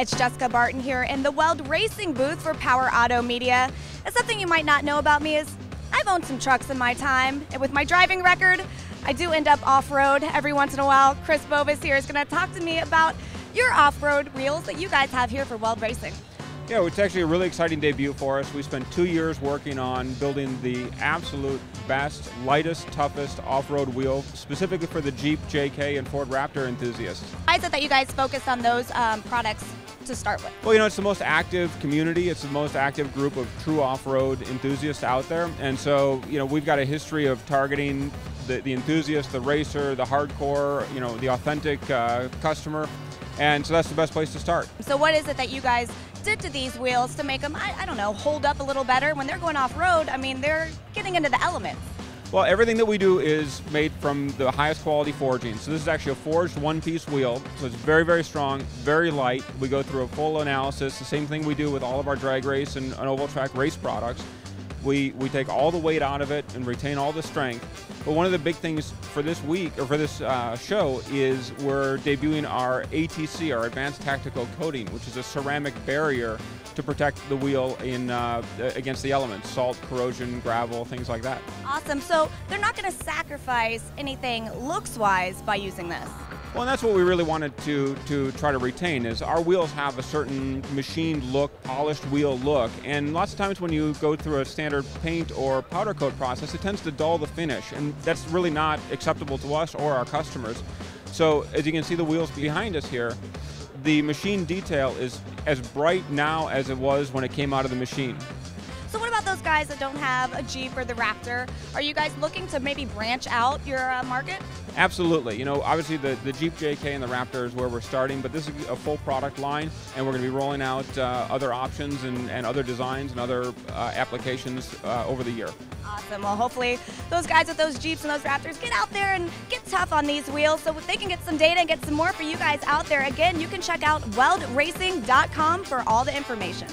It's Jessica Barton here in the Weld Racing booth for Power Automedia. And something you might not know about me is I've owned some trucks in my time, and with my driving record, I do end up off-road every once in a while. Chris Bovis here is going to talk to me about your off-road reels that you guys have here for Weld Racing. Yeah, it's actually a really exciting debut for us. We spent 2 years working on building the absolute best, lightest, toughest off-road wheel, specifically for the Jeep JK and Ford Raptor enthusiasts. I thought that you guys focused on those products to start with. Well, you know, it's the most active community. It's the most active group of true off-road enthusiasts out there. And so, you know, we've got a history of targeting the enthusiast, the racer, the hardcore, you know, the authentic customer. And so that's the best place to start. So what is it that you guys did to these wheels to make them, I don't know, hold up a little better? When they're going off-road, I mean, they're getting into the elements. Well, everything that we do is made from the highest quality forging. So this is actually a forged one-piece wheel. So it's very, very strong, very light. We go through a full analysis, the same thing we do with all of our drag race and oval track race products. We take all the weight out of it and retain all the strength. But one of the big things for this week, or for this show, is we're debuting our ATC, our Advanced Tactical Coating, which is a ceramic barrier to protect the wheel in against the elements, salt, corrosion, gravel, things like that. Awesome. So they're not going to sacrifice anything looks-wise by using this. Well, and that's what we really wanted to try to retain, is our wheels have a certain machined look, polished wheel look, and lots of times when you go through a standard paint or powder coat process, it tends to dull the finish, and that's really not acceptable to us or our customers. So as you can see the wheels behind us here, the machine detail is as bright now as it was when it came out of the machine. So what about those guys that don't have a Jeep or the Raptor? Are you guys looking to maybe branch out your market? Absolutely. You know, obviously the Jeep JK and the Raptor is where we're starting, but this is a full product line, and we're going to be rolling out other options and other designs and other applications over the year. Awesome. Well, hopefully those guys with those Jeeps and those Raptors get out there and get tough on these wheels so they can get some data and get some more for you guys out there. Again, you can check out weldracing.com for all the information.